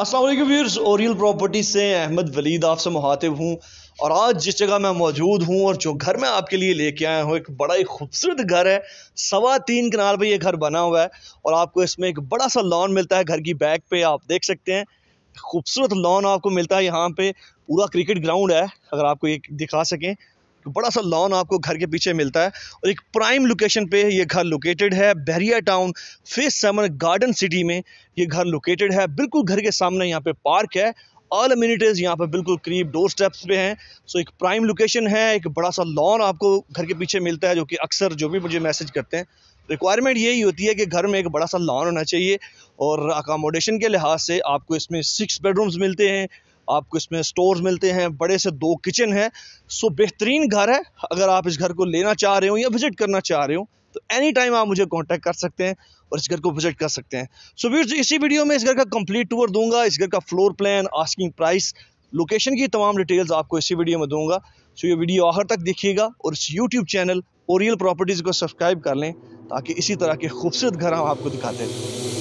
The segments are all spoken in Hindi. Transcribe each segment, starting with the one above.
अस्सलाम वालेकुम व्यूअर्स, ओरियल प्रॉपर्टी से अहमद वलीद आपसे मुखातिब हूँ। और आज जिस जगह मैं मौजूद हूँ और जो घर मैं आपके लिए लेके आया हूँ, एक बड़ा ही खूबसूरत घर है। 3.25 कनाल पे ये घर बना हुआ है और आपको इसमें एक बड़ा सा लॉन मिलता है। घर की बैक पे आप देख सकते हैं, खूबसूरत लॉन आपको मिलता है। यहाँ पे पूरा क्रिकेट ग्राउंड है, अगर आपको ये दिखा सकें तो बड़ा सा लॉन आपको घर के पीछे मिलता है। और एक प्राइम लोकेशन पे ये घर लोकेटेड है, Bahria town phase 7 garden city में ये घर लोकेटेड है। बिल्कुल घर के सामने यहाँ पे पार्क है, ऑल अम्यूनिटीज़ यहाँ पे बिल्कुल करीब डोर स्टेप्स पे हैं। सो एक प्राइम लोकेशन है, एक बड़ा सा लॉन आपको घर के पीछे मिलता है, जो कि अक्सर जो भी मुझे मैसेज करते हैं रिक्वायरमेंट यही होती है कि घर में एक बड़ा सा लॉन होना चाहिए। और अकोमोडेशन के लिहाज से आपको इसमें 6 बेडरूम्स मिलते हैं, आपको इसमें स्टोर्स मिलते हैं, बड़े से 2 किचन हैं। सो बेहतरीन घर है। अगर आप इस घर को लेना चाह रहे हो या विज़िट करना चाह रहे हो तो एनी टाइम आप मुझे कांटेक्ट कर सकते हैं और इस घर को विज़िट कर सकते हैं। सो व्यूअर्स, इसी वीडियो में इस घर का कंप्लीट टूर दूंगा, इस घर का floor plan, asking price, location की तमाम डिटेल्स आपको इसी वीडियो में दूंगा। सो ये वीडियो आखिर तक देखिएगा और इस यूट्यूब चैनल ओरियल प्रॉपर्टीज़ को सब्सक्राइब कर लें ताकि इसी तरह के खूबसूरत घर हम आपको दिखाते रहें।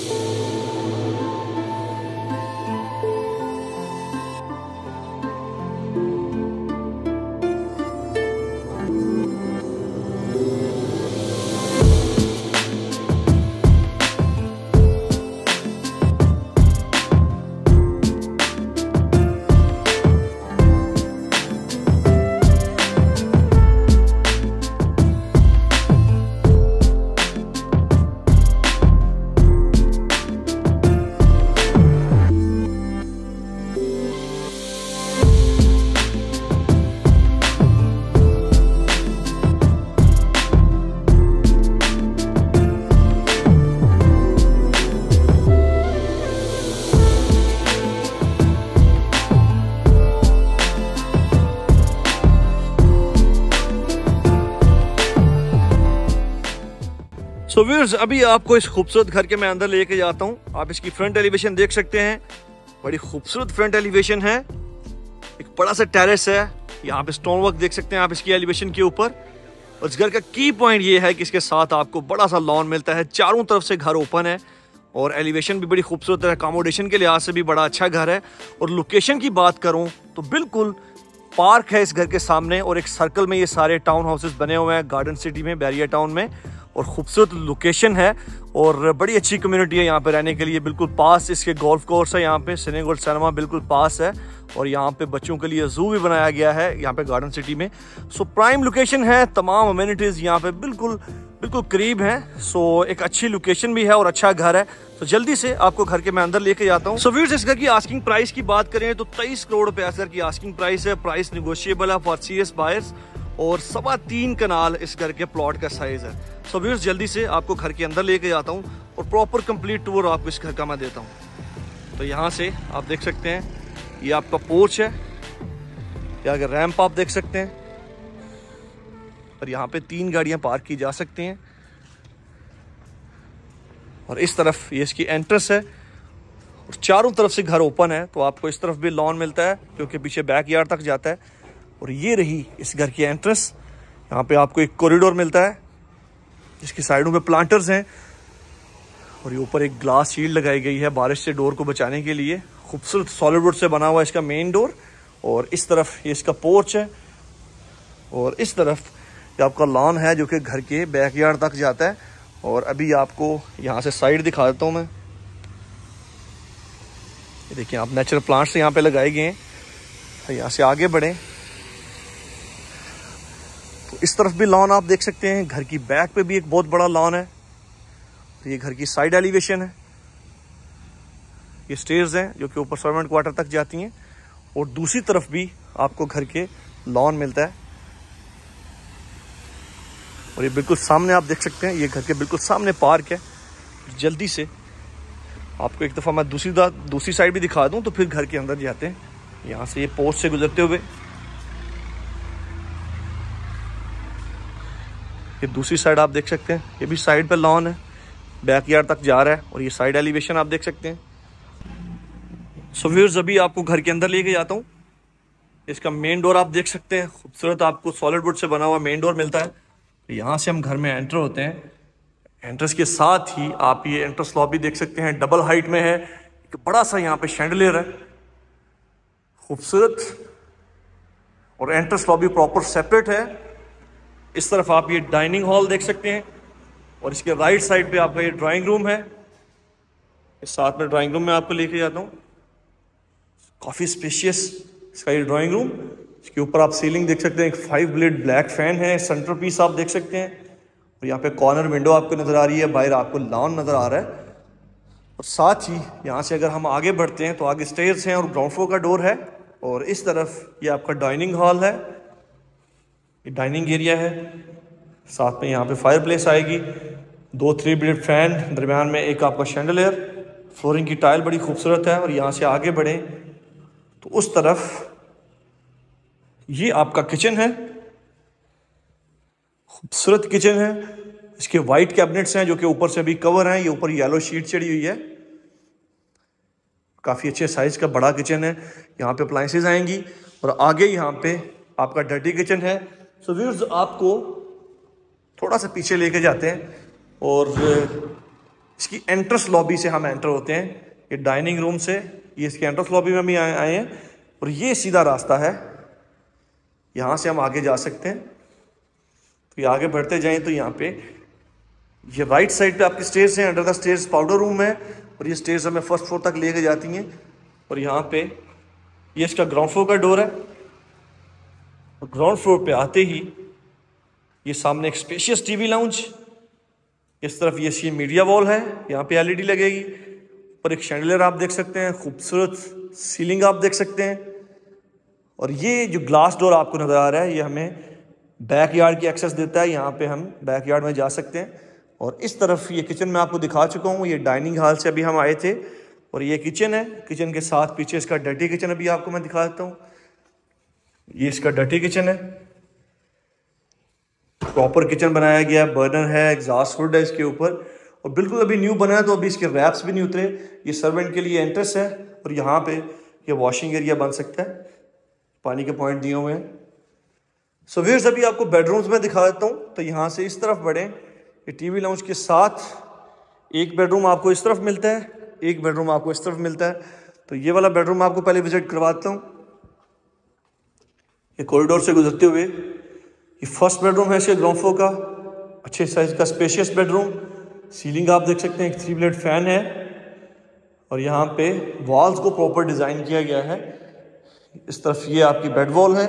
सो व्यूअर्स, अभी आपको इस खूबसूरत घर के मैं अंदर लेके जाता हूँ। आप इसकी फ्रंट एलिवेशन देख सकते हैं, बड़ी खूबसूरत फ्रंट एलिवेशन है। एक बड़ा सा टेरेस है, यहाँ पे स्टोन वर्क देख सकते हैं आप इसकी एलिवेशन के ऊपर। और इस घर का की पॉइंट ये है कि इसके साथ आपको बड़ा सा लॉन मिलता है, चारों तरफ से घर ओपन है और एलिवेशन भी बड़ी खूबसूरत है। अकोमोडेशन के लिहाज से भी बड़ा अच्छा घर है। और लोकेशन की बात करूँ तो बिल्कुल पार्क है इस घर के सामने और एक सर्कल में ये सारे टाउन हाउसेस बने हुए हैं गार्डन सिटी में, बहरिया टाउन में। और ख़ूबसूरत लोकेशन है और बड़ी अच्छी कम्युनिटी है यहाँ पे रहने के लिए। बिल्कुल पास इसके गोल्फ कोर्स है, यहाँ पे सिनेगोल्ड सैमा बिल्कुल पास है। और यहाँ पे बच्चों के लिए ज़ू भी बनाया गया है यहाँ पे गार्डन सिटी में। सो प्राइम लोकेशन है, तमाम अमेनिटीज़ यहाँ पे बिल्कुल करीब हैं। सो एक अच्छी लोकेशन भी है और अच्छा घर है। तो जल्दी से आपको घर के मैं अंदर लेके जाता हूँ। सो व्यूअर्स, इस घर की आस्किंग प्राइस की बात करें तो 23 करोड़ रुपये इस घर की आस्किंग प्राइस है। प्राइस निगोशिएबल है फॉर सीरियस बायर्स। और 3.25 कनाल इस घर के प्लॉट का साइज़ है। सो व्यूअर्स, जल्दी से आपको घर के अंदर लेके जाता हूँ और प्रॉपर कंप्लीट टूर आपको इस घर का मैं देता हूँ। तो यहाँ से आप देख सकते हैं, ये आपका पोर्च है, यहाँ का रैंप आप देख सकते हैं। और यहाँ पे 3 गाड़ियाँ पार्क की जा सकती हैं। और इस तरफ ये इसकी एंट्रेंस है और चारों तरफ से घर ओपन है। तो आपको इस तरफ भी लॉन मिलता है जो कि पीछे बैक यार्ड तक जाता है। और ये रही इस घर की एंट्रेंस। यहाँ पे आपको एक कॉरिडोर मिलता है जिसकी साइडों पे प्लांटर्स हैं और ये ऊपर एक ग्लास शील्ड लगाई गई है बारिश से डोर को बचाने के लिए। खूबसूरत सॉलिड वुड से बना हुआ इसका मेन डोर। और इस तरफ ये इसका पोर्च है और इस तरफ ये आपका लॉन है जो कि घर के बैकयार्ड तक जाता है। और अभी आपको यहाँ से साइड दिखा देता हूँ मैं। ये देखिए आप, नेचुरल प्लांट्स यहाँ पर लगाए गए हैं। यहाँ से आगे बढ़ें, इस तरफ भी लॉन आप देख सकते हैं। घर की बैक पे भी एक बहुत बड़ा लॉन है। ये घर की साइड एलिवेशन है। ये स्टेयर्स हैं जो कि ऊपर सर्वेंट क्वार्टर तक जाती हैं। और दूसरी तरफ भी आपको घर के लॉन मिलता है। और ये बिल्कुल सामने आप देख सकते हैं, ये घर के बिल्कुल सामने पार्क है। जल्दी से आपको एक दफ़ा मैं दूसरी साइड भी दिखा दूँ तो फिर घर के अंदर जाते हैं। यहाँ से ये पोर्च से गुजरते हुए ये दूसरी साइड आप देख सकते हैं, ये भी साइड पे लॉन है, बैकयार्ड तक जा रहा है। और ये साइड एलिवेशन आप देख सकते हैं। सो व्यूअर्स, अभी आपको घर के अंदर लेके जाता हूँ। इसका मेन डोर आप देख सकते हैं, खूबसूरत आपको सॉलिड वुड से बना हुआ मेन डोर मिलता है। यहाँ से हम घर में एंटर होते हैं। एंट्रेंस के साथ ही आप ये एंट्रेंस लॉबी देख सकते हैं, डबल हाइट में है। कि बड़ा सा यहाँ पे शैंडलियर है, खूबसूरत, और एंट्रेंस लॉबी प्रॉपर सेपरेट है। इस तरफ आप ये डाइनिंग हॉल देख सकते हैं और इसके राइट साइड पे आपका ये ड्राइंग रूम है। इस साथ में ड्राइंग रूम में आपको लेके जाता हूँ, काफ़ी स्पेशियस इसका ये ड्राइंग रूम। इसके ऊपर आप सीलिंग देख सकते हैं, एक 5 ब्लेड ब्लैक फैन है, सेंटर पीस आप देख सकते हैं, और यहाँ पे कॉर्नर विंडो आपको नज़र आ रही है, बाहर आपको लॉन नज़र आ रहा है। और साथ ही यहाँ से अगर हम आगे बढ़ते हैं तो आगे स्टेयर्स हैं और ग्राउंड फ्लोर का डोर है। और इस तरफ ये आपका डाइनिंग हॉल है, ये डाइनिंग एरिया है। साथ में यहाँ पे फायरप्लेस आएगी, 2 3 ब्लेड फैन, दरम्यान में एक आपका शैंडलियर, फ्लोरिंग की टाइल बड़ी खूबसूरत है। और यहाँ से आगे बढ़ें तो उस तरफ ये आपका किचन है, खूबसूरत किचन है। इसके वाइट कैबिनेट्स हैं जो कि ऊपर से अभी कवर हैं, ये ऊपर येलो शीट चढ़ी हुई है। काफ़ी अच्छे साइज़ का बड़ा किचन है। यहाँ पे अप्लाइंसेज आएंगी और आगे यहाँ पे आपका डर्टी किचन है। सो व्यूअर्स, आपको थोड़ा सा पीछे लेके जाते हैं और इसकी एंट्रेंस लॉबी से हम एंटर होते हैं। ये डाइनिंग रूम से ये इसके एंट्रेंस लॉबी में भी आए हैं और ये सीधा रास्ता है, यहाँ से हम आगे जा सकते हैं। तो ये आगे बढ़ते जाएँ तो यहाँ पे ये राइट साइड पे आपके स्टेयर्स हैं, under the stairs powder room है और ये स्टेयर्स हमें फर्स्ट फ्लोर तक लेके जाती हैं। और यहाँ पे ये इसका ग्राउंड फ्लोर का डोर है और ग्राउंड फ्लोर पे आते ही ये सामने एक स्पेशियस टीवी लाउंज, इस तरफ ये सी मीडिया वॉल है, यहाँ पे एलईडी लगेगी, पर एक शैंडलियर आप देख सकते हैं, खूबसूरत सीलिंग आप देख सकते हैं। और ये जो ग्लास डोर आपको नज़र आ रहा है ये हमें बैकयार्ड की एक्सेस देता है, यहाँ पे हम बैकयार्ड में जा सकते हैं। और इस तरफ ये किचन मैं आपको दिखा चुका हूँ, ये डाइनिंग हॉल से अभी हम आए थे और ये किचन है। किचन के साथ पीछे इसका डर्टी किचन अभी आपको मैं दिखा देता हूँ, ये इसका डर्टी किचन है। प्रॉपर किचन बनाया गया, बर्नर है, एग्जॉस्ट हुड है इसके ऊपर, और बिल्कुल अभी न्यू बना है तो अभी इसके रैप्स भी नहीं उतरे। ये सर्वेंट के लिए एंट्रेंस है और यहाँ पे ये वॉशिंग एरिया बन सकता है, पानी के पॉइंट दिए हुए हैं। सो व्यूअर्स, अभी आपको बेडरूम्स में दिखा देता हूँ। तो यहाँ से इस तरफ बढ़ें, ये टीवी लाउंज के साथ एक बेडरूम आपको इस तरफ मिलता है, एक बेडरूम आपको इस तरफ मिलता है। तो ये वाला बेडरूम आपको पहले विजिट करवाता हूँ, ये कॉरिडोर से गुजरते हुए ये फर्स्ट बेडरूम है इसके ग्राउंड फ्लोर का, अच्छे साइज़ का स्पेशियस बेडरूम। सीलिंग आप देख सकते हैं, एक 3 ब्लेड फैन है और यहाँ पे वॉल्स को प्रॉपर डिज़ाइन किया गया है। इस तरफ ये आपकी बेड वॉल है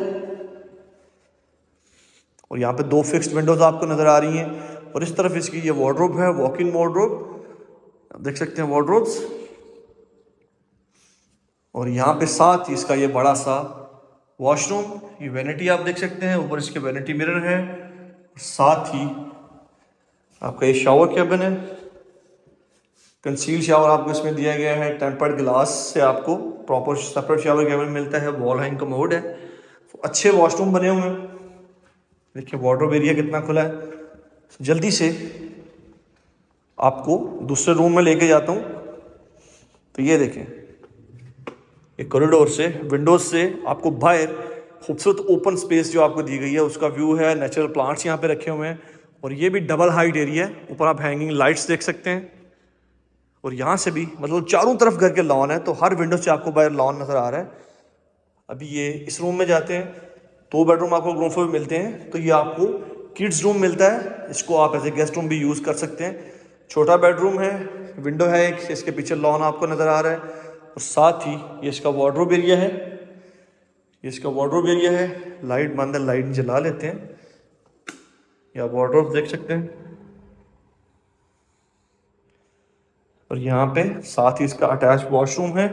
और यहाँ पे 2 फिक्स्ड विंडोज़ आपको नज़र आ रही हैं। और इस तरफ इसकी ये वार्डरोब है, वॉक इन वार्डरोब, आप देख सकते हैं वार्डरोब्स। और यहाँ पे साथ ही इसका ये बड़ा सा वॉशरूम, ये वैनिटी आप देख सकते हैं, ऊपर इसके वैनिटी मिरर है। और साथ ही आपका ये शावर कैबिन है, कंसील शावर आपको इसमें दिया गया है, टेम्पर्ड ग्लास से आपको प्रॉपर सेपरेट शावर कैबिन मिलता है, वॉल हैंग कमोड है। तो अच्छे वॉशरूम बने हुए हैं, देखिए वार्डरोब एरिया कितना खुला है। जल्दी से आपको दूसरे रूम में लेके जाता हूँ। तो ये देखें, एक कॉरिडोर से विंडोज से आपको बाहर खूबसूरत ओपन स्पेस जो आपको दी गई है उसका व्यू है, नेचुरल प्लांट्स यहाँ पे रखे हुए हैं। और ये भी डबल हाइट एरिया है, ऊपर आप हैंगिंग लाइट्स देख सकते हैं। और यहाँ से भी मतलब चारों तरफ घर के लॉन है, तो हर विंडो से आपको बाहर लॉन नज़र आ रहा है। अभी ये इस रूम में जाते हैं, 2 बेडरूम आपको ग्राउंड फ्लोर मिलते हैं। तो ये आपको किड्स रूम मिलता है, इसको आप एज ए गेस्ट रूम भी यूज़ कर सकते हैं। छोटा बेडरूम है, विंडो है एक, इसके पीछे लॉन आपको नज़र आ रहा है। और साथ ही ये इसका वार्डरोब एरिया है, ये इसका वार्डरोब एरिया है, लाइट बंद है, लाइट जला लेते हैं, या वार्डरोब देख सकते हैं। और यहाँ पे साथ ही इसका अटैच वॉशरूम है,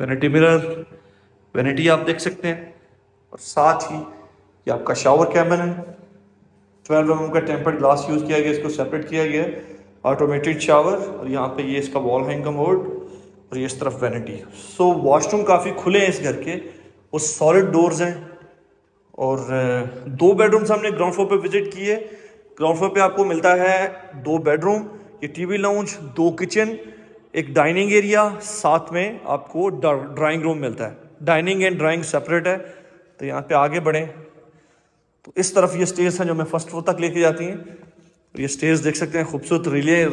वैनिटी मिरर, वैनिटी आप देख सकते हैं। और साथ ही ये आपका शावर कैबिन है, 12mm का टेम्पर्ड ग्लास यूज़ किया गया, इसको सेपरेट किया गया, ऑटोमेटेड शावर। और यहाँ पे ये इसका वॉल हैंग कमोड और ये इस तरफ वैनिटी। सो वॉशरूम काफ़ी खुले हैं इस घर के और सॉलिड डोर्स हैं। और 2 बेडरूम्स हमने ग्राउंड फ्लोर पे विजिट किए। ग्राउंड फ्लोर पे आपको मिलता है 2 बेडरूम, ये टीवी लाउंज, 2 किचन, एक डाइनिंग एरिया, साथ में आपको ड्राइंग रूम मिलता है, डाइनिंग एंड ड्राइंग सेपरेट है। तो यहाँ पे आगे बढ़ें तो इस तरफ ये स्टेयर्स हैं जो हमें फर्स्ट फ्लोर तक लेके जाती हैं। और ये स्टेज देख सकते हैं, खूबसूरत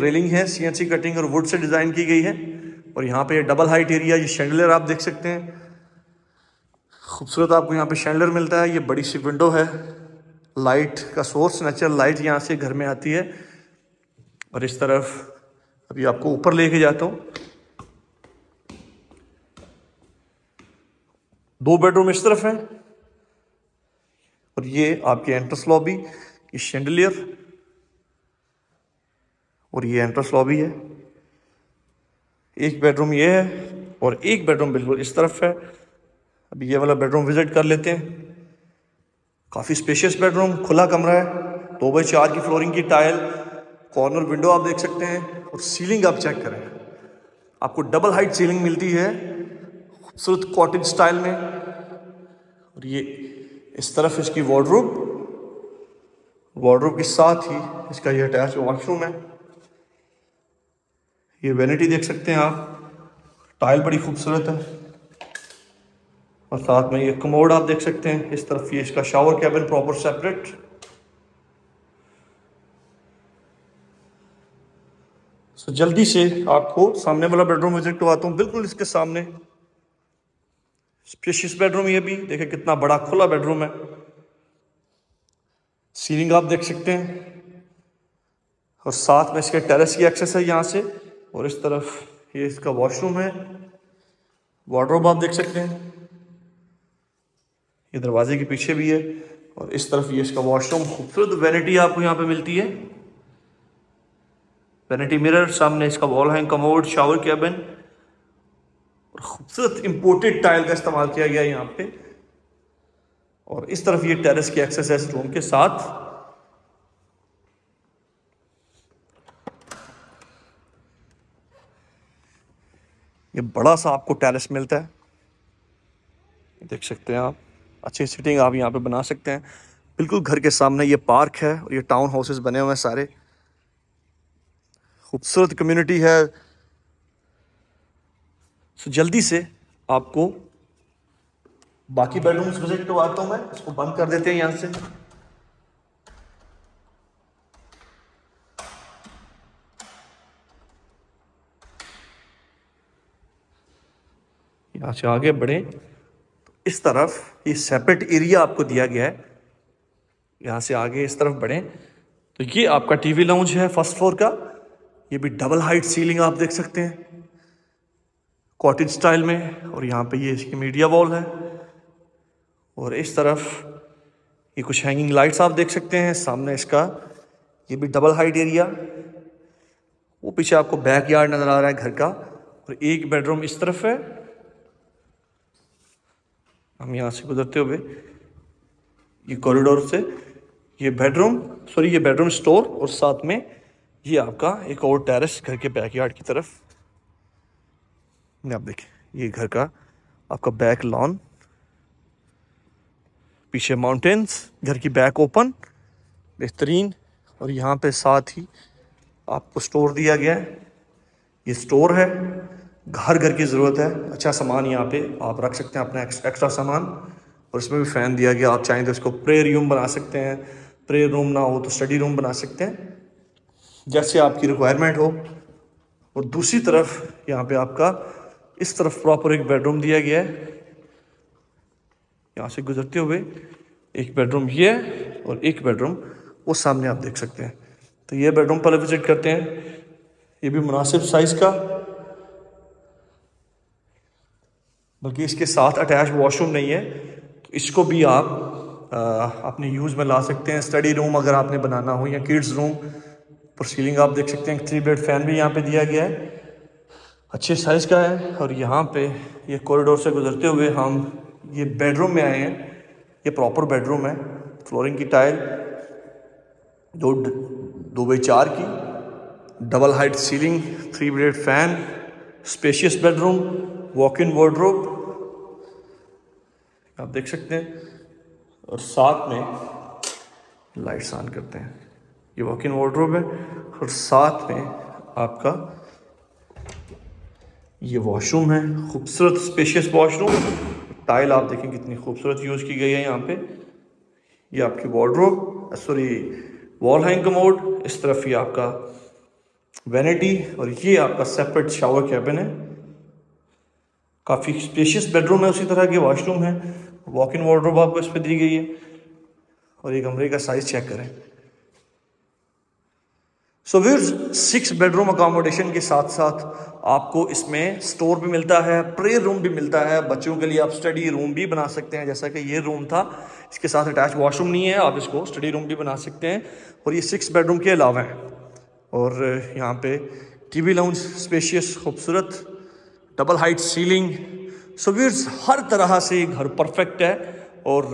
रेलिंग है, CNC कटिंग और वुड से डिज़ाइन की गई है। और यहाँ पे डबल हाइट एरिया, ये शैंडलर आप देख सकते हैं, खूबसूरत आपको यहाँ पे शैंडलर मिलता है। ये बड़ी सी विंडो है, लाइट का सोर्स, नेचुरल लाइट यहाँ से घर में आती है। और इस तरफ अभी आपको ऊपर लेके जाता हूँ, 2 बेडरूम इस तरफ हैं। और ये आपकी एंट्रेंस लॉबी, ये शैंडलियर, और ये एंट्रेंस लॉबी है। 1 बेडरूम ये है और 1 बेडरूम बिल्कुल इस तरफ है। अभी ये वाला बेडरूम विजिट कर लेते हैं। काफ़ी स्पेशियस बेडरूम, खुला कमरा है, 2x4 की फ्लोरिंग की टाइल, कॉर्नर विंडो आप देख सकते हैं। और सीलिंग आप चेक करें, आपको डबल हाइट सीलिंग मिलती है, खूबसूरत कॉटेज स्टाइल में। और ये इस तरफ इसकी वार्डरूब के साथ ही इसका ये अटैच वॉशरूम है। ये वैनिटी देख सकते हैं आप, टाइल बड़ी खूबसूरत है। और साथ में ये कमोड आप देख सकते हैं। इस तरफ ये इसका shower cabin, proper separate. So जल्दी से आपको सामने वाला बेडरूम विजिट करवाता हूँ। बिल्कुल इसके सामने स्पेशियस बेडरूम, ये भी देखिए कितना बड़ा खुला बेडरूम है। सीलिंग आप देख सकते हैं और साथ में इसके टेरेस की एक्सेस है यहाँ से। और इस तरफ ये इसका वॉशरूम है, वार्डरोब आप देख सकते हैं, ये दरवाजे के पीछे भी है। और इस तरफ ये इसका वॉशरूम, खूबसूरत वैनिटी आपको यहाँ पे मिलती है, वैनिटी मिरर, सामने इसका wall hang commode, shower cabin. और खूबसूरत इंपोर्टेड टाइल का इस्तेमाल किया गया है यहाँ पे। और इस तरफ ये टेरेस की एक्सेस है इस रूम के साथ। ये बड़ा सा आपको टेरेस मिलता है, देख सकते हैं आप, अच्छी सिटिंग आप यहाँ पे बना सकते हैं। बिल्कुल घर के सामने ये पार्क है और ये टाउन हाउसेस बने हुए हैं सारे, खूबसूरत कम्युनिटी है। सो जल्दी से आपको बाकी बेडरूम्स विजिट करवाता हूँ मैं, इसको बंद कर देते हैं यहाँ से। यहाँ से आगे बढ़े, इस तरफ ये सेपरेट एरिया आपको दिया गया है। यहाँ से आगे इस तरफ बढ़ें तो ये आपका टीवी लाउंज है, फर्स्ट फ्लोर का। ये भी डबल हाइट सीलिंग आप देख सकते हैं, कॉटेज स्टाइल में। और यहाँ पे ये इसकी मीडिया वॉल है। और इस तरफ ये कुछ हैंगिंग लाइट्स आप देख सकते हैं। सामने इसका ये भी डबल हाइट एरिया, वो पीछे आपको बैक यार्ड नज़र आ रहा है घर का। और 1 बेडरूम इस तरफ है, हम यहाँ से गुजरते हुए ये कॉरिडोर से ये बेडरूम स्टोर। और साथ में ये आपका एक और टेरेस घर के बैकयार्ड की तरफ। आप देखें ये घर का आपका बैक लॉन, पीछे माउंटेन्स, घर की बैक ओपन, बेहतरीन। और यहाँ पे साथ ही आपको स्टोर दिया गया है, ये स्टोर है, घर की ज़रूरत है, अच्छा सामान यहाँ पे आप रख सकते हैं, अपना एक्स्ट्रा सामान। और इसमें भी फ़ैन दिया गया, आप चाहें तो इसको प्रेयर रूम बना सकते हैं, प्रेयर रूम ना हो तो स्टडी रूम बना सकते हैं, जैसे आपकी रिक्वायरमेंट हो। और दूसरी तरफ यहाँ पे आपका इस तरफ प्रॉपर एक बेडरूम दिया गया है। यहाँ से गुजरते हुए 1 बेडरूम ये है और 1 बेडरूम वो सामने आप देख सकते हैं। तो ये बेडरूम पहले विजिट करते हैं, ये भी मुनासिब साइज़ का, बल्कि इसके साथ अटैच वॉशरूम नहीं है, तो इसको भी आप अपने यूज़ में ला सकते हैं, स्टडी रूम अगर आपने बनाना हो या किड्स रूम। पर सीलिंग आप देख सकते हैं, 3 बेड फैन भी यहाँ पे दिया गया है, अच्छे साइज़ का है। और यहाँ पे ये कॉरिडोर से गुजरते हुए हम ये बेडरूम में आए हैं, ये प्रॉपर बेडरूम है, फ्लोरिंग की टाइल 2x4 की, double height ceiling, 3 bed fan, spacious bedroom, walk in wardrobe आप देख सकते हैं। और साथ में लाइट्स ऑन करते हैं, ये वॉक इन वार्डरोब है। और साथ में आपका ये वॉशरूम है, खूबसूरत स्पेशियस वॉशरूम, टाइल आप देखें कितनी खूबसूरत यूज़ की गई है यहाँ पे। ये आपकी wardrobe, sorry wall hang commode, इस तरफ ये आपका वैनिटी और ये आपका सेपरेट शावर कैबिन है। काफ़ी स्पेशियस बेडरूम है, उसी तरह के वॉशरूम है, वॉक इन वार्डरोब आपको इस पे दी गई है। और ये कमरे का साइज़ चेक करें। सो व्यूअर्स, 6 बेडरूम अकोमोडेशन के साथ साथ आपको इसमें स्टोर भी मिलता है, प्रेयर रूम भी मिलता है, बच्चों के लिए आप स्टडी रूम भी बना सकते हैं जैसा कि ये रूम था। इसके साथ अटैच वॉशरूम नहीं है, आप इसको स्टडी रूम भी बना सकते हैं। और ये 6 बेडरूम के अलावा हैं। और यहाँ पे टीवी लाउंज, स्पेशियस, खूबसूरत, double height ceiling. So viewers, हर तरह से घर परफेक्ट है। और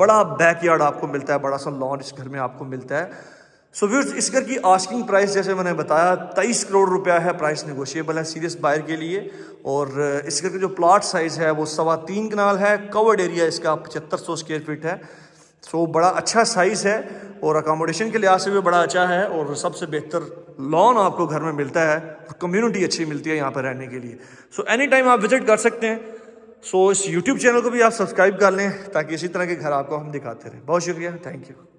बड़ा बैकयार्ड आपको मिलता है, बड़ा सा लॉन इस घर में आपको मिलता है। सो व्यूअर्स, इस घर की आस्किंग प्राइस जैसे मैंने बताया 23 करोड़ रुपया है। प्राइस नेगोशिएबल है सीरियस बायर के लिए। और इस घर का जो प्लाट साइज़ है वो 3.25 कनाल है। कवर्ड एरिया इसका 7500 स्क्वायर फीट है। सो बड़ा अच्छा साइज़ है और अकोमोडेशन के लिहाज से भी बड़ा अच्छा है। और सबसे बेहतर लॉन आपको घर में मिलता है और कम्युनिटी अच्छी मिलती है यहाँ पर रहने के लिए। सो एनी टाइम आप विजिट कर सकते हैं। सो इस YouTube चैनल को भी आप सब्सक्राइब कर लें ताकि इसी तरह के घर आपको हम दिखाते रहें। बहुत शुक्रिया, थैंक यू।